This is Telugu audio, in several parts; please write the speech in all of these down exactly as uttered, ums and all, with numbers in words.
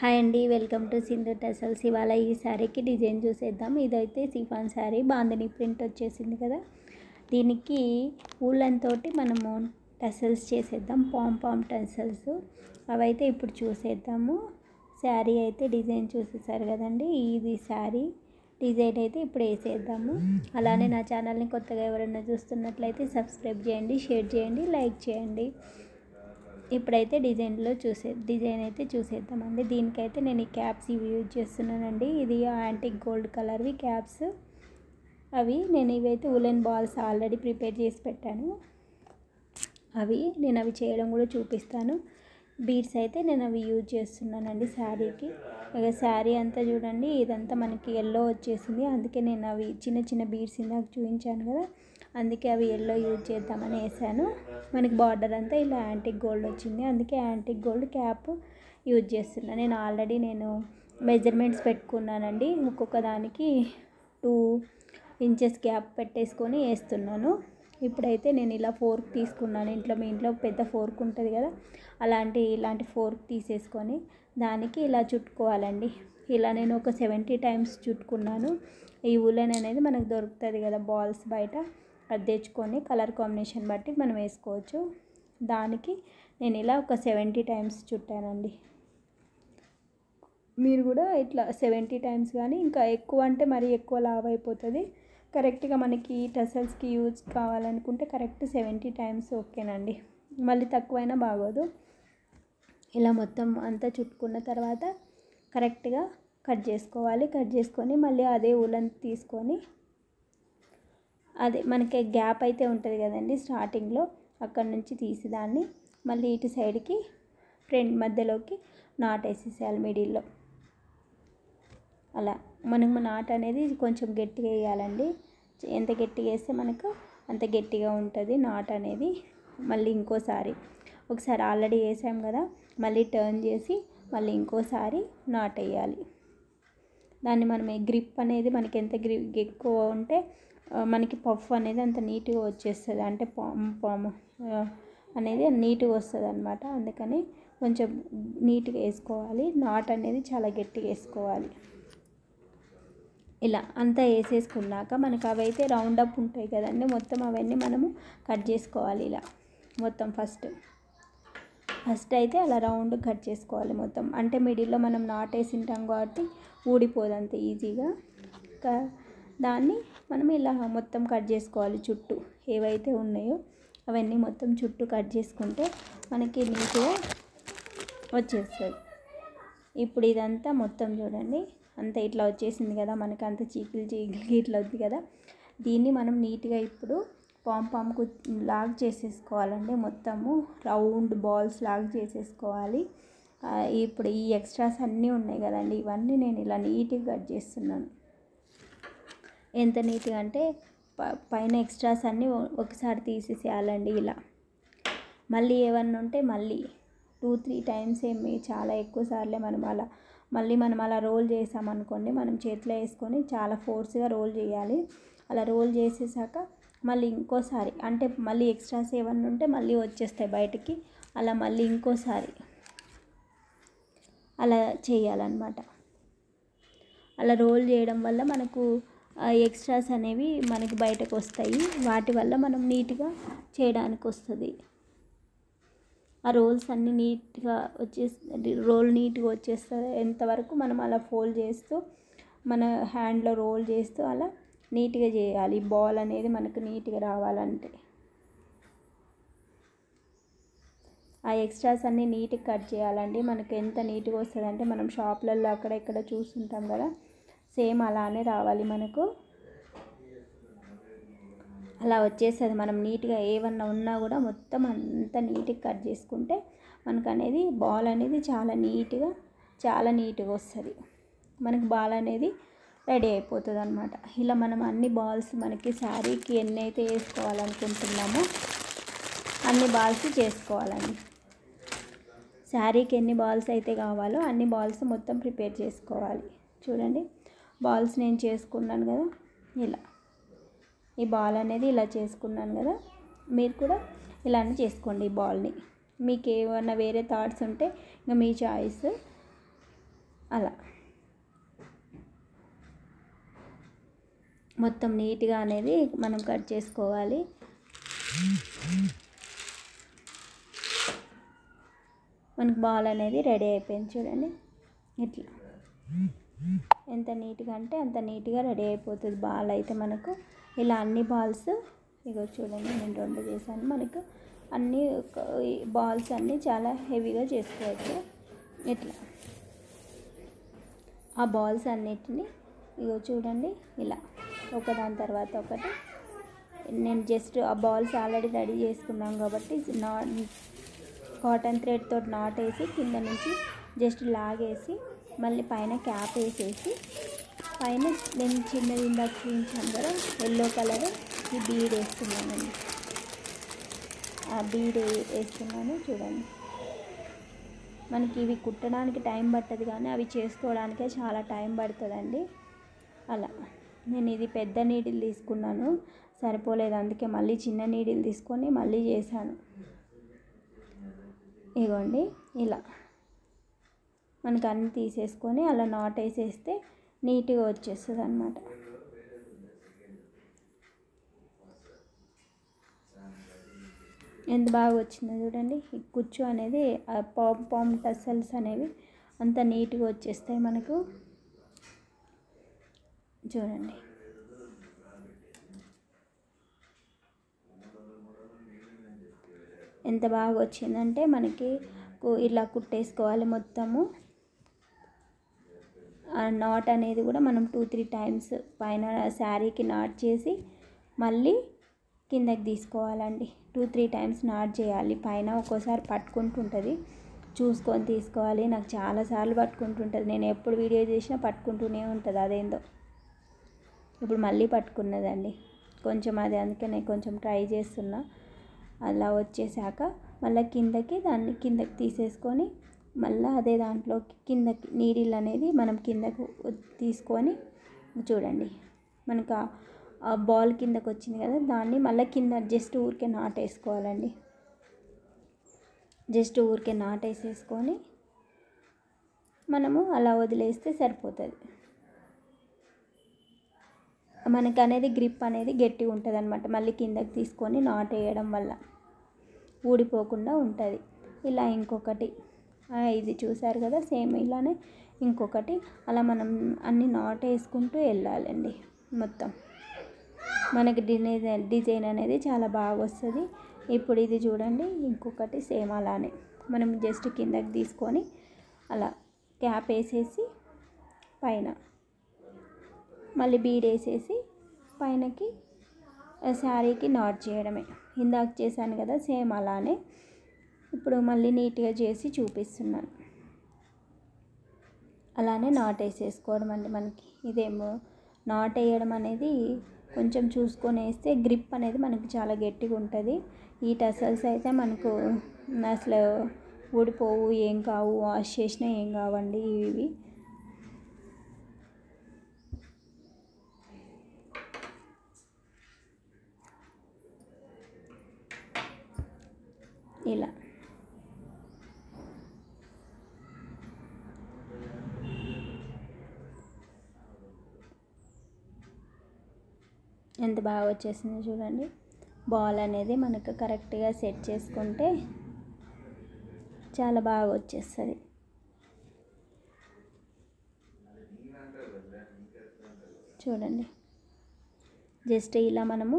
హాయ్ అండి, వెల్కమ్ టు సింధు టసల్స్. ఇవాళ ఈ శారీకి డిజైన్ చూసేద్దాం. ఇదైతే సిఫాన్ శారీ, బాందిని ప్రింట్ వచ్చేసింది కదా. దీనికి ఊళ్ళన్ తోటి మనము టసల్స్ చేసేద్దాం, పామ్ పామ్ టసల్స్. అవైతే ఇప్పుడు చూసేద్దాము. శారీ అయితే డిజైన్ చూసేసారు కదండి, ఇది శారీ డిజైన్ అయితే ఇప్పుడు వేసేద్దాము. అలానే నా ఛానల్ని కొత్తగా ఎవరైనా చూస్తున్నట్లయితే సబ్స్క్రైబ్ చేయండి, షేర్ చేయండి, లైక్ చేయండి. ఇప్పుడైతే డిజైన్లో చూసే డిజైన్ అయితే చూసేద్దామండి. దీనికైతే నేను ఈ క్యాప్స్ ఇవి యూజ్ చేస్తున్నానండి. ఇది యాంటిక్ గోల్డ్ కలర్వి క్యాప్స్ అవి. నేను ఇవైతే ఉలెన్ బాల్స్ ఆల్రెడీ ప్రిపేర్ చేసి పెట్టాను. అవి నేను అవి చేయడం కూడా చూపిస్తాను. బీడ్స్ అయితే నేను అవి యూజ్ చేస్తున్నానండి శారీకి. ఇక శారీ అంతా చూడండి, ఇదంతా మనకి ఎల్లో వచ్చేసింది. అందుకే నేను అవి చిన్న చిన్న బీడ్స్ ఇందాక చూపించాను కదా, అందుకే అవి ఎల్లో యూజ్ చేద్దామని వేసాను. మనకి బార్డర్ అంతా ఇలా యాంటిక్ గోల్డ్ వచ్చింది, అందుకే యాంటిక్ గోల్డ్ క్యాప్ యూజ్ చేస్తున్నాను. నేను ఆల్రెడీ నేను మెజర్మెంట్స్ పెట్టుకున్నానండి. ఒక్కొక్క దానికి టూ ఇంచెస్ క్యాప్ పెట్టేసుకొని వేస్తున్నాను. ఇప్పుడైతే నేను ఇలా ఫోర్క్ తీసుకున్నాను. ఇంట్లో మీ ఇంట్లో పెద్ద ఫోర్క్ ఉంటుంది కదా, అలాంటి ఇలాంటి ఫోర్క్ తీసేసుకొని దానికి ఇలా చుట్టుకోవాలండి. ఇలా నేను ఒక సెవెంటీ టైమ్స్ చుట్టుకున్నాను. ఈ ఉలెన్ అనేది మనకు దొరుకుతుంది కదా బాల్స్ బయట, అది తెచ్చుకొని కలర్ కాంబినేషన్ బట్టి మనం వేసుకోవచ్చు. దానికి నేను ఇలా ఒక సెవెంటీ టైమ్స్ చుట్టానండి. మీరు కూడా ఇట్లా సెవెంటీ టైమ్స్, కానీ ఇంకా ఎక్కువ అంటే మరీ ఎక్కువ లావ్ అయిపోతుంది. కరెక్ట్గా మనకి టసల్స్కి యూజ్ కావాలనుకుంటే కరెక్ట్ సెవెంటీ టైమ్స్ ఓకేనండి, మళ్ళీ తక్కువైనా బాగోదు. ఇలా మొత్తం అంతా చుట్టుకున్న తర్వాత కరెక్ట్గా కట్ చేసుకోవాలి. కట్ చేసుకొని మళ్ళీ అదే ఉలన్ తీసుకొని, అదే మనకి గ్యాప్ అయితే ఉంటుంది కదండి స్టార్టింగ్లో, అక్కడ నుంచి తీసి దాన్ని మళ్ళీ ఇటు సైడ్కి ఫ్రంట్ మధ్యలోకి నాట్ వేసేసేయాలి మిడిల్లో. అలా మనకు నాట్ అనేది కొంచెం గట్టిగా వేయాలండి. ఎంత గట్టిగా వేస్తే మనకు అంత గట్టిగా ఉంటుంది నాట్ అనేది. మళ్ళీ ఇంకోసారి, ఒకసారి ఆల్రెడీ వేసాం కదా, మళ్ళీ టర్న్ చేసి మళ్ళీ ఇంకోసారి నాట్ వేయాలి. దాన్ని మనం గ్రిప్ అనేది మనకి ఎంత గ్రిప్ ఎక్కువ ఉంటే మనకి పఫ్ అనేది అంత నీట్గా వచ్చేస్తుంది, అంటే పాము పాము అనేది నీట్గా వస్తుంది అనమాట. అందుకని కొంచెం నీట్గా వేసుకోవాలి. నాట్ అనేది చాలా గట్టిగా వేసుకోవాలి. ఇలా అంతా వేసేసుకున్నాక మనకు అవైతే రౌండ్ అప్ ఉంటాయి కదండి, మొత్తం అవన్నీ మనము కట్ చేసుకోవాలి. ఇలా మొత్తం ఫస్ట్ ఫస్ట్ అయితే అలా రౌండ్ కట్ చేసుకోవాలి మొత్తం. అంటే మిడిల్లో మనం నాట్ వేసింటాం కాబట్టి ఊడిపోదంత ఈజీగా. దాన్ని మనం ఇలా మొత్తం కట్ చేసుకోవాలి. చుట్టూ ఏవైతే ఉన్నాయో అవన్నీ మొత్తం చుట్టూ కట్ చేసుకుంటే మనకి నీట్గా వచ్చేస్తుంది. ఇప్పుడు ఇదంతా మొత్తం చూడండి, అంతా ఇట్లా వచ్చేసింది కదా మనకు, అంత చీకిలు చీకిలు ఇట్లా అవుతుంది కదా. దీన్ని మనం నీట్గా ఇప్పుడు పామ్ పామ్కు లాగ్ చేసేసుకోవాలండి. మొత్తము రౌండ్ బాల్స్ లాగ్ చేసేసుకోవాలి. ఇప్పుడు ఈ ఎక్స్ట్రాస్ అన్నీ ఉన్నాయి కదండి, ఇవన్నీ నేను ఇలా నీట్గా కట్ చేస్తున్నాను. ఎంత నీట్గా అంటే పైన ఎక్స్ట్రాస్ అన్నీ ఒకసారి తీసేసేయాలండి. ఇలా మళ్ళీ ఏమన్నా ఉంటే మళ్ళీ టూ త్రీ టైమ్స్, ఏమి చాలా ఎక్కువ సార్లే మనం అలా మళ్ళీ మనం అలా రోల్ చేసామనుకోండి, మనం చేతిలో వేసుకొని చాలా ఫోర్స్గా రోల్ చేయాలి. అలా రోల్ చేసేసాక మళ్ళీ ఇంకోసారి, అంటే మళ్ళీ ఎక్స్ట్రాస్ ఏమన్నా ఉంటే మళ్ళీ వచ్చేస్తాయి బయటికి. అలా మళ్ళీ ఇంకోసారి అలా చేయాలన్నమాట. అలా రోల్ చేయడం వల్ల మనకు ఎక్స్ట్రాస్ అనేవి మనకి బయటకు వస్తాయి, వాటి వల్ల మనం నీట్గా చేయడానికి వస్తుంది. ఆ రోల్స్ అన్నీ నీట్గా వచ్చేసి రోల్ నీట్గా వచ్చేస్తుంది. ఎంతవరకు మనం అలా ఫోల్డ్ చేస్తూ మన హ్యాండ్లో రోల్ చేస్తూ అలా నీట్గా చేయాలి. బాల్ అనేది మనకు నీట్గా రావాలంటే ఆ ఎక్స్ట్రాస్ అన్నీ నీట్గా కట్ చేయాలండి. మనకు ఎంత నీట్గా వస్తుందంటే, మనం షాప్లలో అక్కడ ఇక్కడ చూస్తుంటాం కదా, సేమ్ అలానే రావాలి మనకు. అలా వచ్చేస్తుంది. మనం నీట్గా ఏమన్నా ఉన్నా కూడా మొత్తం అంతా నీట్గా కట్ చేసుకుంటే మనకు అనేది బాల్ అనేది చాలా నీట్గా చాలా నీట్గా వస్తుంది. మనకు బాల్ అనేది రెడీ అయిపోతుంది అనమాట. ఇలా మనం అన్ని బాల్స్ మనకి శారీకి ఎన్ని అయితే వేసుకోవాలనుకుంటున్నామో అన్ని బాల్స్ చేసుకోవాలండి. శారీకి ఎన్ని బాల్స్ అయితే కావాలో అన్ని బాల్స్ మొత్తం ప్రిపేర్ చేసుకోవాలి. చూడండి బాల్స్ నేను చేసుకున్నాను కదా ఇలా. ఈ బాల్ అనేది ఇలా చేసుకున్నాను కదా, మీరు కూడా ఇలానే చేసుకోండి ఈ బాల్ని. మీకు ఏమైనా వేరే థాట్స్ ఉంటే ఇంకా మీ చాయిస్. అలా మొత్తం నీట్గా అనేది మనం కట్ చేసుకోవాలి. మనకు బాల్ అనేది రెడీ అయిపోయింది చూడండి. ఇట్లా ఎంత నీట్గా అంటే అంత నీట్గా రెడీ అయిపోతుంది బాల్ అయితే మనకు. ఇలా అన్ని బాల్స్ ఇగో చూడండి నేను రెండు చేశాను. మనకు అన్ని బాల్స్ అన్నీ చాలా హెవీగా చేసుకోవచ్చు. ఇట్లా ఆ బాల్స్ అన్నిటిని ఇగో చూడండి ఇలా ఒకదాని తర్వాత ఒకటి. నేను జస్ట్ ఆ బాల్స్ ఆల్రెడీ రెడీ చేసుకున్నాం కాబట్టి నా కాటన్ థ్రెడ్ తోటి నాట్ వేసి కింద నుంచి జస్ట్ లాగేసి మళ్ళీ పైన క్యాప్ వేసేసి పైన నేను చిన్నది ఇందాక చూపించాను కదా ఎల్లో కలర్, ఈ బీడ్ వేస్తున్నానండి. ఆ బీడ్ వేస్తున్నాను చూడండి. మనకి ఇవి కుట్టడానికి టైం పడుతుంది కానీ అవి చేసుకోవడానికే చాలా టైం పడుతుందండి. అలా నేను ఇది పెద్ద నీడిల్ తీసుకున్నాను, సరిపోలేదు అందుకే మళ్ళీ చిన్న నీడిల్ తీసుకొని మళ్ళీ చేశాను. ఇగోండి ఇలా మనకు అన్నీ తీసేసుకొని అలా నాట్ వేసేస్తే నీట్గా వచ్చేస్తుంది అన్నమాట. ఎంత బాగా వచ్చిందో చూడండి. ఈ కుచ్చు అనేది పామ్ పామ్ టసల్స్ అనేవి అంత నీట్గా వచ్చేస్తాయి మనకు చూడండి. ఎంత బాగా వచ్చిందంటే మనకి ఇలా కుట్టేసుకోవాలి మొత్తము. ఆ నాట్ అనేది కూడా మనం టూ త్రీ టైమ్స్ పైన శారీకి నాట్ చేసి మళ్ళీ కిందకి తీసుకోవాలండి. టూ త్రీ టైమ్స్ నాట్ చేయాలి. పైన ఒక్కోసారి పట్టుకుంటుంటుంది, చూసుకొని తీసుకోవాలి. నాకు చాలాసార్లు పట్టుకుంటుంటుంది, నేను ఎప్పుడు వీడియో చేసినా పట్టుకుంటూనే ఉంటుంది. అదేందో ఇప్పుడు మళ్ళీ పట్టుకున్నదండి కొంచెం, అది అందుకే నేను కొంచెం ట్రై చేస్తున్నా. అలా వచ్చేసాక మళ్ళీ కిందకి దాన్ని కిందకి తీసేసుకొని మళ్ళీ అదే దాంట్లోకి కిందకి నీడిల్ అనేది మనం కిందకు తీసుకొని చూడండి మనకు ఆ బాల్ కిందకు వచ్చింది కదా, దాన్ని మళ్ళీ కింద జస్ట్ ఊరికే నాటేసుకోవాలండి. జస్ట్ ఊరికే నాటేసేసుకొని మనము అలా వదిలేస్తే సరిపోతుంది. మనకు అనేది గ్రిప్ అనేది గట్టిగా ఉంటుంది అనమాట. మళ్ళీ కిందకి తీసుకొని నాట్ వేయడం వల్ల ఊడిపోకుండా ఉంటుంది. ఇలా ఇంకొకటి ఇది చూసారు కదా, సేమ్ ఇలానే ఇంకొకటి. అలా మనం అన్ని నాట్ వేసుకుంటూ వెళ్ళాలండి. మొత్తం మనకి డిజైన్ డిజైన్ అనేది చాలా బాగా వస్తుంది. ఇప్పుడు ఇది చూడండి ఇంకొకటి సేమ్ అలానే మనం జస్ట్ కిందకి తీసుకొని అలా క్యాప్ వేసేసి పైన మళ్ళీ బీడ్ వేసేసి పైనకి శారీకి నాట్ చేయడమే. ఇందాక చేశాను కదా సేమ్ అలానే ఇప్పుడు మళ్ళీ నీట్గా చేసి చూపిస్తున్నాను. అలానే నాట్ వేసేసుకోవడం అండి. మనకి ఇదేమో నాట్ వేయడం అనేది కొంచెం చూసుకొని వేస్తే గ్రిప్ అనేది మనకి చాలా గట్టిగా ఉంటుంది. ఈ టసల్స్ అయితే మనకు అసలు ఊడిపోవు, ఏం కావు, వాష్ చేసినా ఏం కావండి ఇవి. ఇలా ఎంత బాగా వచ్చేసిందో చూడండి. బాల్ అనేది మనకు కరెక్ట్గా సెట్ చేసుకుంటే చాలా బాగా వచ్చేస్తుంది. చూడండి జస్ట్ ఇలా మనము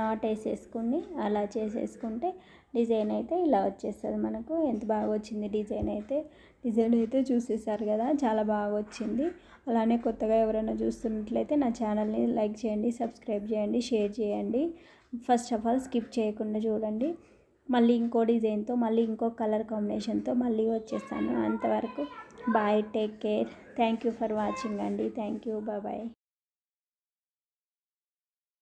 నాట్ వేసేసుకుని అలా చేసేసుకుంటే డిజైన్ అయితే ఇలా వచ్చేస్తుంది మనకు. ఎంత బాగా వచ్చింది డిజైన్ అయితే. డిజైన్ అయితే చూసేసారు కదా, చాలా బాగా వచ్చింది. అలానే కొత్తగా ఎవరైనా చూస్తున్నట్లయితే నా ఛానల్ని లైక్ చేయండి, సబ్స్క్రైబ్ చేయండి, షేర్ చేయండి. ఫస్ట్ ఆఫ్ ఆల్ స్కిప్ చేయకుండా చూడండి. మళ్ళీ ఇంకో డిజైన్తో మళ్ళీ ఇంకో కలర్ కాంబినేషన్తో మళ్ళీ వచ్చేస్తాను. అంతవరకు bye, take care, thank you for watching అండి. Thank you, bye.